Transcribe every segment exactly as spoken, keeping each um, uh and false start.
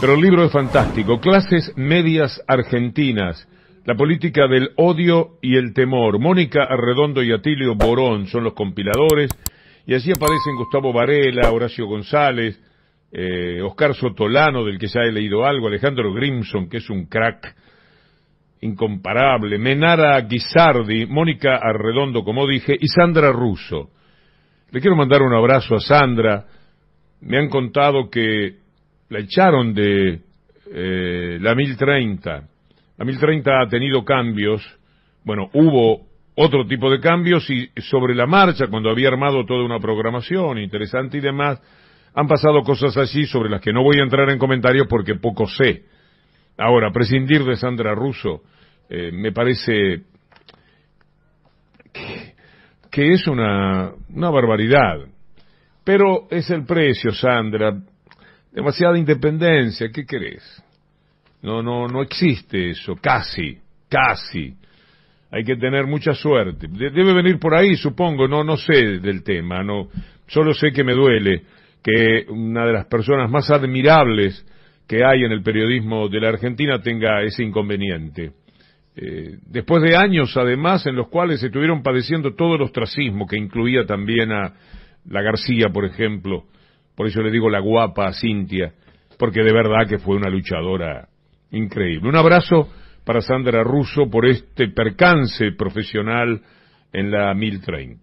Pero el libro es fantástico. Clases medias argentinas. La política del odio y el temor. Mónica Arredondo y Atilio Borón son los compiladores. Y allí aparecen Gustavo Varela, Horacio González, eh, Oscar Sotolano, del que ya he leído algo, Alejandro Grimson, que es un crack incomparable, Menara Guisardi, Mónica Arredondo, como dije, y Sandra Russo. Le quiero mandar un abrazo a Sandra. Me han contado que la echaron de eh, la mil treinta. La mil treinta ha tenido cambios. Bueno, hubo otro tipo de cambios y sobre la marcha, cuando había armado toda una programación interesante y demás, han pasado cosas allí sobre las que no voy a entrar en comentarios porque poco sé. Ahora, prescindir de Sandra Russo eh, me parece que, que es una, una barbaridad. Pero es el precio, Sandra. Demasiada independencia, ¿qué querés? No, no, no existe eso, casi, casi. Hay que tener mucha suerte. De, debe venir por ahí, supongo, no, no sé del tema, no. Solo sé que me duele que una de las personas más admirables que hay en el periodismo de la Argentina tenga ese inconveniente. Eh, después de años, además, en los cuales se estuvieron padeciendo todo el ostracismo, que incluía también a la García, por ejemplo. Por eso le digo la guapa a Cintia, porque de verdad que fue una luchadora increíble. Un abrazo para Sandra Russo por este percance profesional en la mil treinta.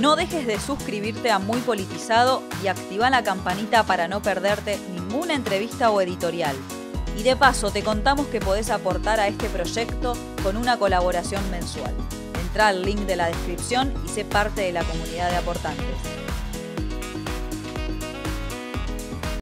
No dejes de suscribirte a Muy Politizado y activa la campanita para no perderte ninguna entrevista o editorial. Y de paso te contamos que podés aportar a este proyecto con una colaboración mensual. Entrá al link de la descripción y sé parte de la comunidad de aportantes.